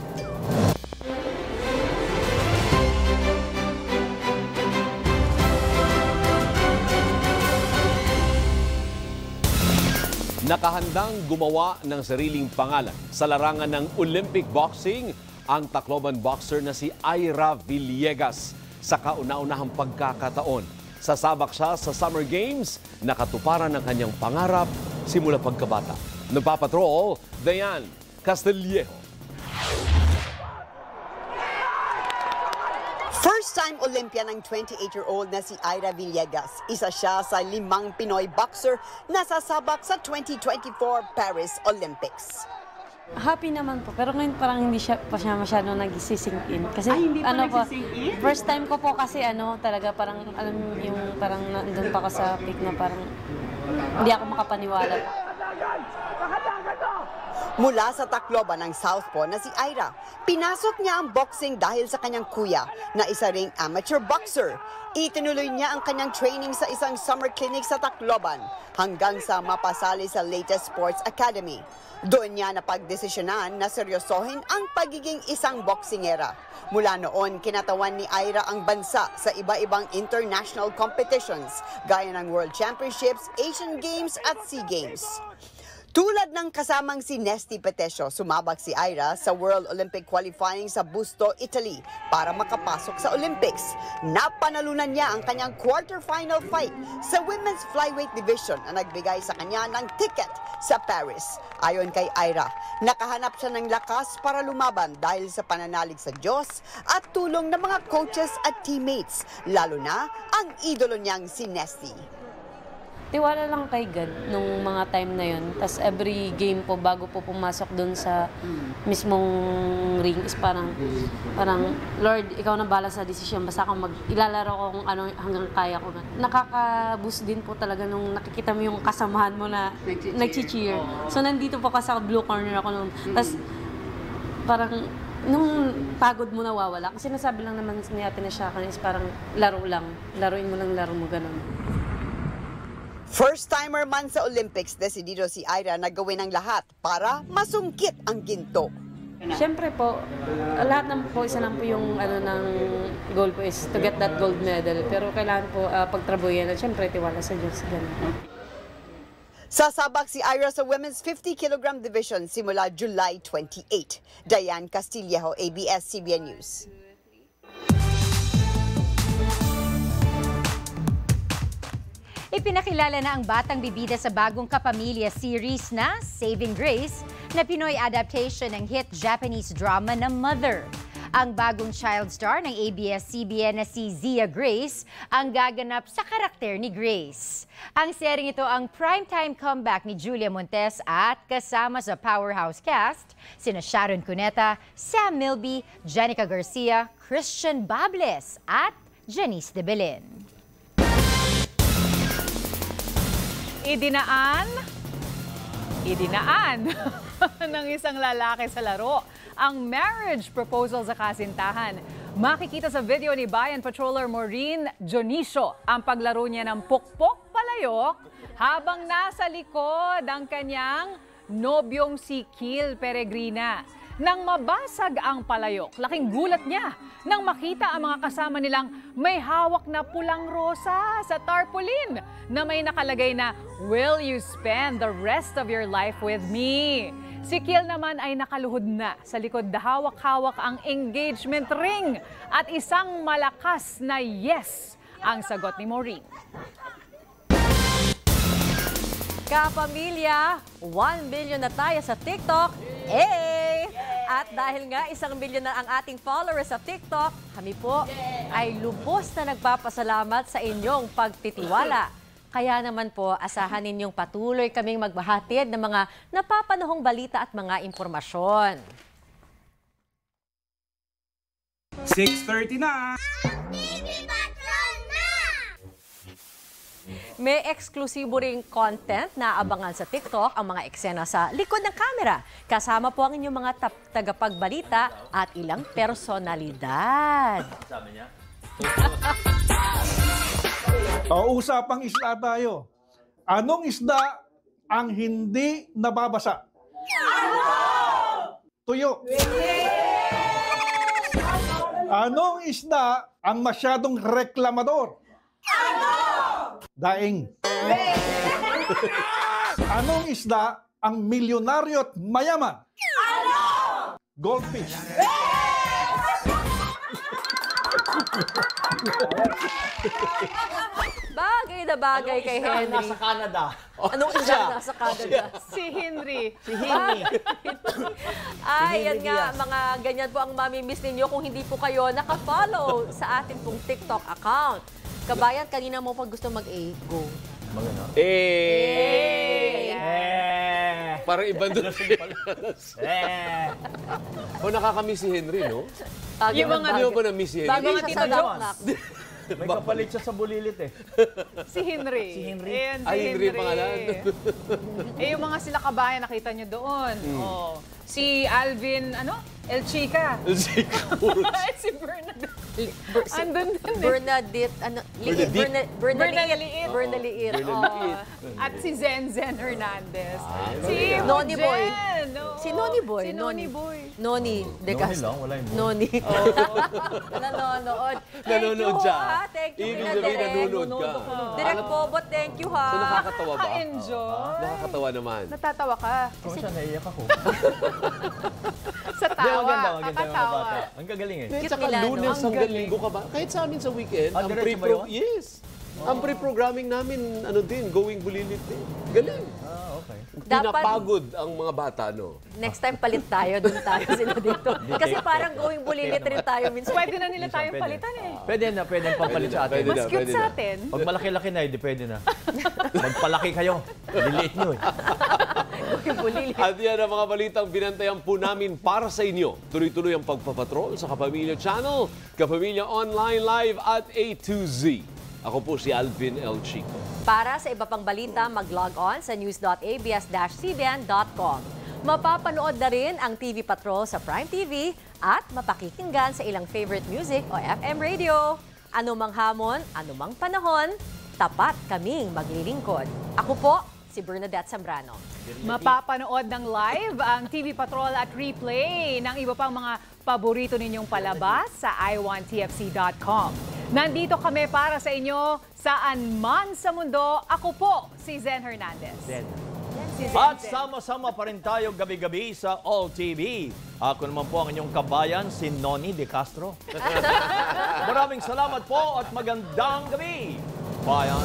Nakahandang gumawa ng sariling pangalan sa larangan ng Olympic boxing ang Tacloban boxer na si Ira Villegas sa kauna-unahang pagkakataon. Sasabak siya sa Summer Games, nakatuparan ng kanyang pangarap simula pagkabata. Nagpapatrol, Dayan Castillejo. First-time Olympian ng twenty-eight-year-old na si Ira Villegas. Isa siya sa limang Pinoy boxer na sasabak sa twenty twenty-four Paris Olympics. Happy naman po, pero ngayon parang hindi siya, pa siya masyado nag-sisink in. Kasi ay, hindi ano po, first time ko po kasi ano, talaga parang alam yung parang nandun pa ka sa peak na parang hindi ako makapaniwala. Mula sa Tacloban ng Southpaw na si Ira, pinasok niya ang boxing dahil sa kanyang kuya na isa ring amateur boxer. Itinuloy niya ang kanyang training sa isang summer clinic sa Tacloban hanggang sa mapasali sa latest sports academy. Doon niya napagdesisyonan na seryosohin ang pagiging isang boksingera. Mula noon, kinatawan ni Ira ang bansa sa iba-ibang international competitions gaya ng World Championships, Asian Games at SEA Games. Tulad ng kasamang si Nesty Petesio, sumabak si Ira sa World Olympic Qualifying sa Busto, Italy para makapasok sa Olympics. Napanalunan niya ang kanyang quarterfinal fight sa Women's Flyweight Division na nagbigay sa kanya ng ticket sa Paris. Ayon kay Ira, nakahanap siya ng lakas para lumaban dahil sa pananalig sa Diyos at tulong ng mga coaches at teammates, lalo na ang idolo niyang si Nesty. Tiwala lang kay God nung mga time na yun. Tapos every game po bago po pumasok doon sa mismong ring is parang, parang Lord, ikaw na bala sa desisyon. Basta ako mag, ilalaro ko kung ano hanggang kaya ko. Nakaka-boost din po talaga nung nakikita mo yung kasamahan mo na nag-cheer. So nandito po kasi sa blue corner ako nung. Tapos parang nung pagod mo nawawala. Kasi nasabi lang naman ni Ate na siya kanis parang laro lang. Laruin mo lang laro mo ganun. First-timer man sa Olympics, desidido si Ira na gawin ang lahat para masungkit ang ginto. Siyempre po, lahat ng po, isa lang po yung ano, ng goal po is to get that gold medal. Pero kailangan po uh, pagtrabuyan at siyempre tiwala sa Diyos. Ganun. Sasabak si Ira sa Women's fifty kilogram Division simula July twenty-eighth. Dayan Castillejo, A B S-C B N News. Ipinakilala na ang batang bibida sa bagong kapamilya series na Saving Grace na Pinoy adaptation ng hit Japanese drama na Mother. Ang bagong child star ng A B S C B N na si Zia Grace ang gaganap sa karakter ni Grace. Ang seryeng ito ang primetime comeback ni Julia Montes at kasama sa powerhouse cast sina Sharon Cuneta, Sam Milby, Jenica Garcia, Christian Bables at Janice de Belen. Idinaan, idinaan ng isang lalaki sa laro ang marriage proposal sa kasintahan. Makikita sa video ni Bayan Patroller Maureen Dionisio ang paglaro niya ng pukpok palayok habang nasa likod ang kanyang nobyong si Kiel Peregrina. Nang mabasag ang palayok, laking gulat niya nang makita ang mga kasama nilang may hawak na pulang rosa sa tarpaulin na may nakalagay na "Will you spend the rest of your life with me?" Si Kiel naman ay nakaluhod na sa likod na hawak-hawak ang engagement ring at isang malakas na yes ang sagot ni Maureen. Kapamilya, one billion na tayo sa TikTok. Hey! At dahil nga isang bilyon na ang ating followers sa TikTok, kami po ay lubos na nagpapasalamat sa inyong pagtitiwala. Kaya naman po, asahan ninyong patuloy kaming magbahatid ng mga napapanahong balita at mga impormasyon. six thirty na! Ang T V Patrol na! May eksklusibo ring content na abangan sa TikTok ang mga eksena sa likod ng kamera. Kasama po ang inyong mga tagapagbalita at ilang personalidad. Kasama niya? O, usapang isla tayo. Anong isda ang hindi nababasa? Ano? Tuyo. Anong isda ang masyadong reklamador? Ano? Daing. Anong isda ang milyonaryo at mayaman? Ano? Goldfish. Bagay na bagay kay Henry. Anong isda nasa Canada? Anong isda nasa Canada? Si Henry. Si Henry. Ay, yan nga, mga ganyan po ang mamimiss ninyo kung hindi po kayo nakafollow sa atin pong TikTok account. Kabayan, kanina mo pag gusto mag-A, go. Magano? Eh! Eh! Parang ibang doon. Eh! O, nakakamiss si Henry, no? Yung mga nyo ba na-miss si Henry? Bagay siya sa Damas. May kapalit siya sa bulilit eh. Si Henry. Si Henry. Ayan, si Henry. Eh, yung mga sila kabayan, nakita nyo doon. Si Alvin, ano? El Chica. El Chica. Si Bernadette. Andun din eh. Bernadette. Bernadette. Bernaliit. Bernaliit. At si Zen Zen Hernandez. Si Noni Boy. Si Noni Boy. Si Noni Boy. Noni de Castro. Noni lang, wala yung boy. Noni. Nanonood. Nanonood siya. Thank you ha. Thank you, Nanonood ka. Direk Bobot, thank you ha. So nakakatawa ba? Ka-enjoy. Nakakatawa naman. Natatawa ka. Kung siya, naiyak ako. Sa tawa, kakatawa. Ang gagaling eh. At saka Lunes hanggang Linggo ka ba? Kahit sa amin sa weekend, ang pre-pro... Yes. Ang pre-programming namin, ano din, going bulilit din. Galing. Ah, okay. Pinapagod ang mga bata, no? Next time palit tayo, dun tayo sila dito. Kasi parang going bulilit rin tayo minsan. Pwede na nila tayong palitan eh. Pwede na, pwede na pampalit sa atin. Mas cute sa atin. Pag malaki-laki na, hindi pwede na. Magpalaki kayo. Liliit nyo eh. At yan ang mga balitang binantayan po namin para sa inyo. Tuloy-tuloy ang pagpapatrol sa Kapamilya Channel, Kapamilya Online Live at A to Z. Ako po si Alvin L. Chico. Para sa iba pang balita, mag-log on sa news dot A B S dash C B N dot com. Mapapanood na rin ang T V Patrol sa Prime T V at mapakikinggan sa ilang favorite music o F M radio. Anumang hamon, anumang panahon, tapat kaming maglilingkod. Ako po, si Bernadette Zambrano. Mapapanood ng live ang T V Patrol at replay ng iba pang mga paborito ninyong palabas sa i one T F C dot com. Nandito kami para sa inyo saan man sa mundo. Ako po, si Zen Hernandez. Zen. Si Zen. At sama-sama pa rin tayo gabi-gabi sa All T V. Ako naman po ang inyong kabayan, si Noni de Castro. Maraming salamat po at magandang gabi. Bayan.